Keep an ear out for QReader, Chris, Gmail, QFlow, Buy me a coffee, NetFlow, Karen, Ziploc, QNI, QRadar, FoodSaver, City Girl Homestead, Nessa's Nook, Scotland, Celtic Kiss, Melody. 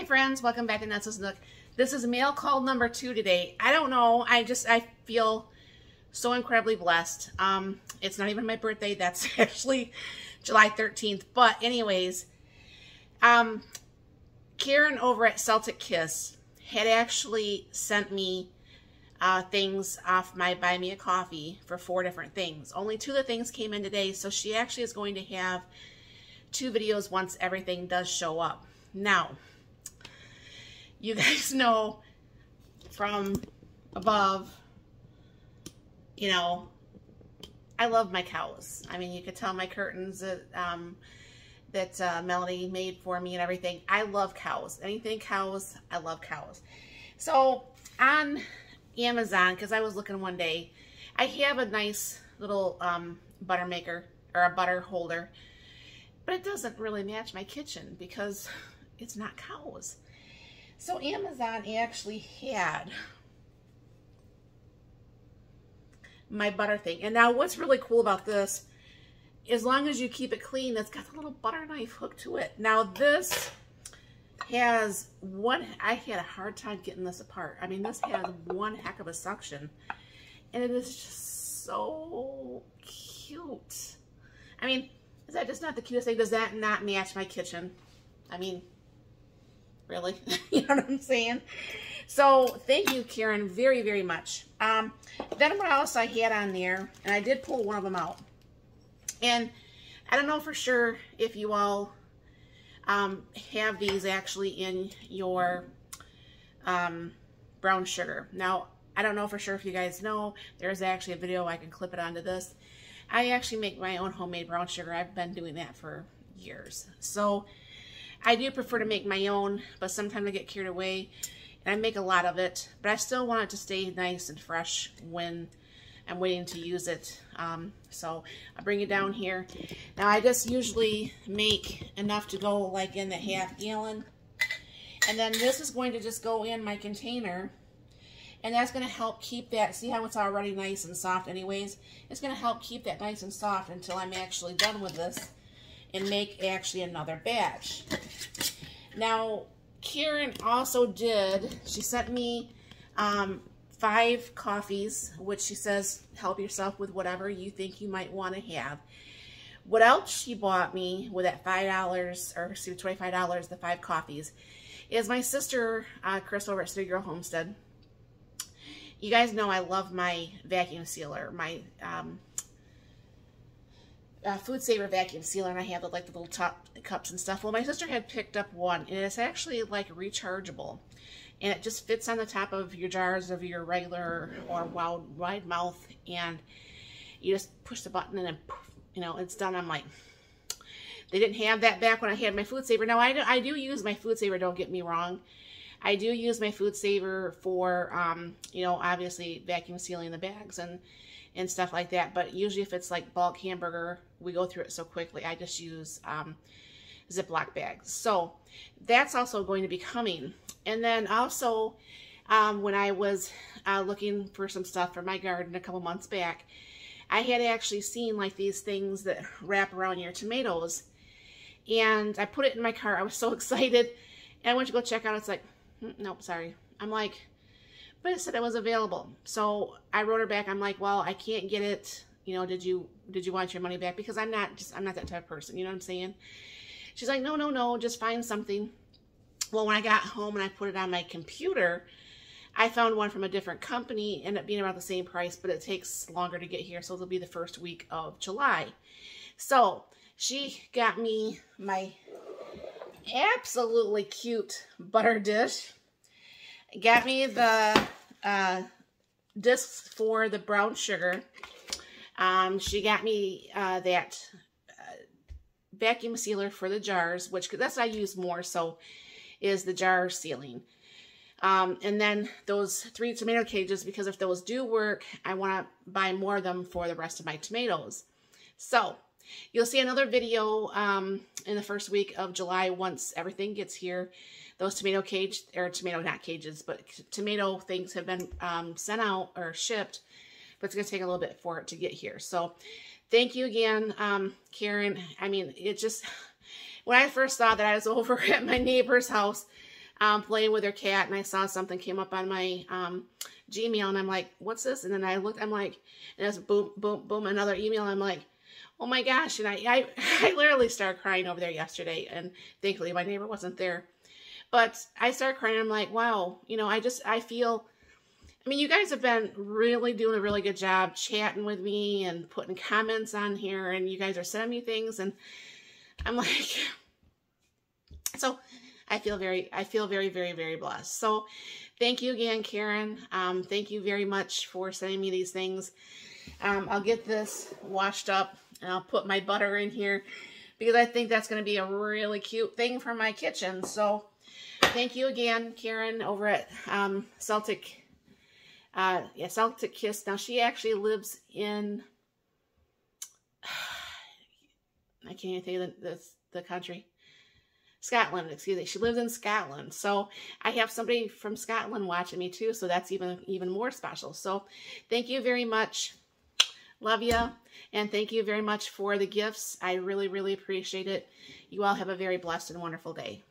Hi friends, welcome back to Nessa's Nook. This is mail call number 2 today. I don't know, I feel so incredibly blessed. It's not even my birthday, that's actually July 13th. But anyways, Karen over at Celtic Kiss had actually sent me things off my Buy Me a Coffee for 4 different things. Only 2 of the things came in today, so she actually is going to have 2 videos once everything does show up. Now, you guys know from above, you know, I love my cows. I mean, you could tell my curtains that Melody made for me and everything. I love cows. Anything cows, I love cows. So on Amazon, because I was looking one day, I have a nice little butter maker or a butter holder, but it doesn't really match my kitchen because it's not cows. So Amazon actually had my butter thing. And now what's really cool about this, as long as you keep it clean, it's got a little butter knife hooked to it. Now this has one, I had a hard time getting this apart. I mean, this has one heck of a suction. And it is just so cute. I mean, is that just not the cutest thing? Does that not match my kitchen? I mean, really? You know what I'm saying? So thank you, Karen, very, very much. Then what else I had on there, and I did pull one of them out. And I don't know for sure if you all have these actually in your brown sugar. Now, I don't know for sure if you guys know, there's actually a video I can clip it onto this. I actually make my own homemade brown sugar. I've been doing that for years. So I do prefer to make my own, but sometimes I get carried away and I make a lot of it, but I still want it to stay nice and fresh when I'm waiting to use it. So I'll bring it down here. Now I just usually make enough to go like in the half-gallon, and then this is going to just go in my container, and that's going to help keep that, see how it's already nice and soft anyways? It's going to help keep that nice and soft until I'm actually done with this and make actually another batch. Now, Karen also did, she sent me 5 coffees, which she says, help yourself with whatever you think you might want to have. What else she bought me with that $5, or excuse me, $25, the 5 coffees, is my sister, Chris over at City Girl Homestead. You guys know I love my vacuum sealer, my FoodSaver vacuum sealer, and I have like the little top cups and stuff. Well, my sister had picked up one, and it's actually like rechargeable, and it just fits on the top of your jars of your regular or wide mouth, and you just push the button and then, poof, you know, it's done. I'm like, they didn't have that back when I had my FoodSaver. Now I do use my FoodSaver, don't get me wrong. I do use my FoodSaver for, you know, obviously vacuum sealing the bags and stuff like that. But usually if it's like bulk hamburger, we go through it so quickly, I just use Ziploc bags. So that's also going to be coming. And then also when I was looking for some stuff for my garden a couple months back, I had actually seen like these things that wrap around your tomatoes. And I put it in my car. I was so excited. And I went to go check out. It's like, nope, sorry. I'm like, but it said it was available. So I wrote her back. I'm like, well, I can't get it. You know, did you want your money back? Because I'm not that type of person. You know what I'm saying? She's like, no, just find something. Well, when I got home and I put it on my computer, I found one from a different company, ended up being about the same price, but it takes longer to get here. So it'll be the first week of July. So she got me my absolutely cute butter dish. Got me the discs for the brown sugar. She got me that vacuum sealer for the jars, which that's what I use more so is the jar sealing. And then those 3 tomato cages, because if those do work, I want to buy more of them for the rest of my tomatoes. So you'll see another video in the first week of July once everything gets here. Those tomato cage, or tomato, not cages, but tomato things have been sent out or shipped, but it's going to take a little bit for it to get here. So thank you again, Karen. I mean, it just, when I first saw that I was over at my neighbor's house, playing with her cat, and I saw something came up on my Gmail, and I'm like, what's this? And then I looked, I'm like, and it's boom, boom, boom, another email. I'm like, oh my gosh. And I literally started crying over there yesterday, and thankfully my neighbor wasn't there. But I started crying. I'm like, wow, you know, I feel, I mean, you guys have been really doing a really good job chatting with me and putting comments on here, and you guys are sending me things, and I'm like, so I feel very, very, very blessed. So thank you again, Karen. Thank you very much for sending me these things. I'll get this washed up, and I'll put my butter in here because I think that's going to be a really cute thing for my kitchen. So thank you again, Karen, over at Celtic Kiss. Now, she actually lives in, I can't even think of the country. Scotland, excuse me. She lives in Scotland. So I have somebody from Scotland watching me too. So that's even more special. So thank you very much. Love you. And thank you very much for the gifts. I really, really appreciate it. You all have a very blessed and wonderful day.